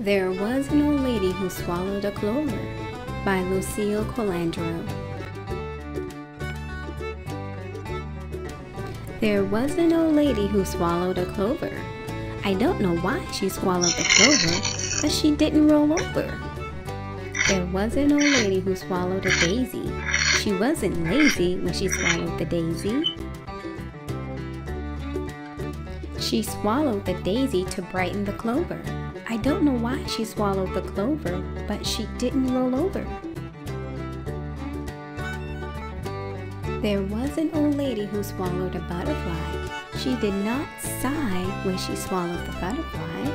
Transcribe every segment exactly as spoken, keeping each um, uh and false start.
There Was an Old Lady Who Swallowed a Clover by Lucille Colandro. There was an old lady who swallowed a clover. I don't know why she swallowed the clover, but she didn't roll over. There was an old lady who swallowed a daisy. She wasn't lazy when she swallowed the daisy. She swallowed the daisy to brighten the clover. I don't know why she swallowed the clover, but she didn't roll over. There was an old lady who swallowed a butterfly. She did not sigh when she swallowed the butterfly.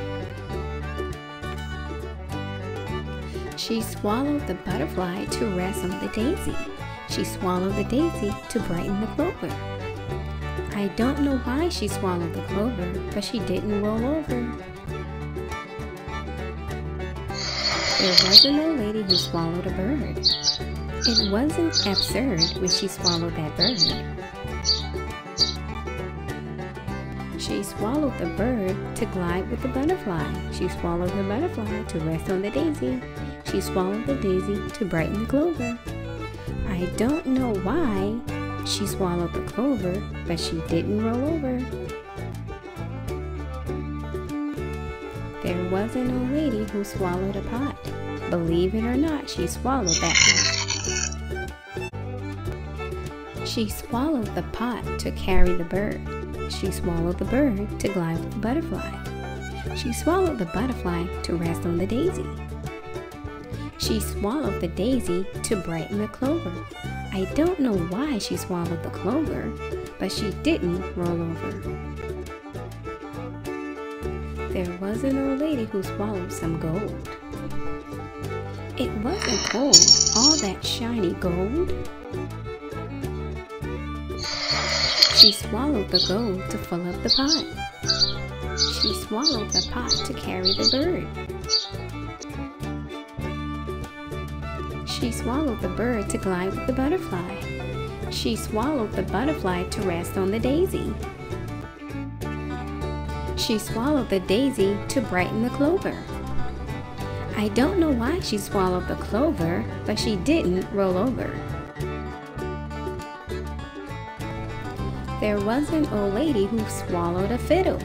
She swallowed the butterfly to rest on the daisy. She swallowed the daisy to brighten the clover. I don't know why she swallowed the clover, but she didn't roll over. There was an old lady who swallowed a bird. It wasn't absurd when she swallowed that bird. She swallowed the bird to glide with the butterfly. She swallowed her butterfly to rest on the daisy. She swallowed the daisy to brighten the clover. I don't know why she swallowed the clover, but she didn't roll over. There was an old lady who swallowed a pot. Believe it or not, she swallowed that pot. She swallowed the pot to carry the bird. She swallowed the bird to glide with the butterfly. She swallowed the butterfly to rest on the daisy. She swallowed the daisy to brighten the clover. I don't know why she swallowed the clover, but she didn't roll over. There was an old lady who swallowed some gold. It wasn't gold, all that shiny gold. She swallowed the gold to fill up the pot. She swallowed the pot to carry the bird. She swallowed the bird to glide with the butterfly. She swallowed the butterfly to rest on the daisy. She swallowed the daisy to brighten the clover. I don't know why she swallowed the clover, but she didn't roll over. There was an old lady who swallowed a fiddle.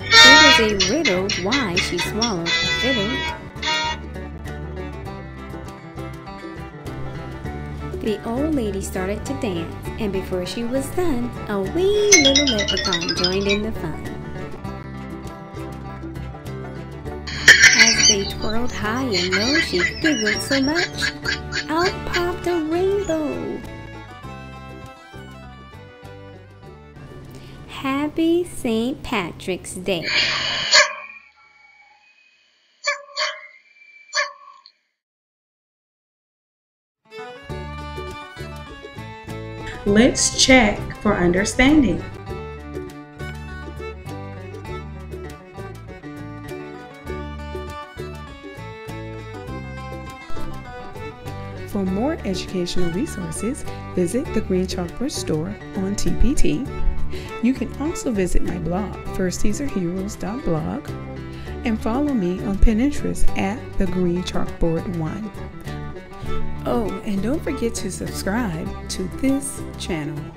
It was a riddle why she swallowed a fiddle. The old lady started to dance, and before she was done, a wee little leprechaun joined in the fun. As they twirled high and low, she giggled so much, out popped a rainbow. Happy Saint Patrick's Day. Let's check for understanding. For more educational resources, visit the Green Chalkboard store on T P T. You can also visit my blog, first these are heroes dot blog, and follow me on Pinterest at the green chalkboard one. Oh, and don't forget to subscribe to this channel.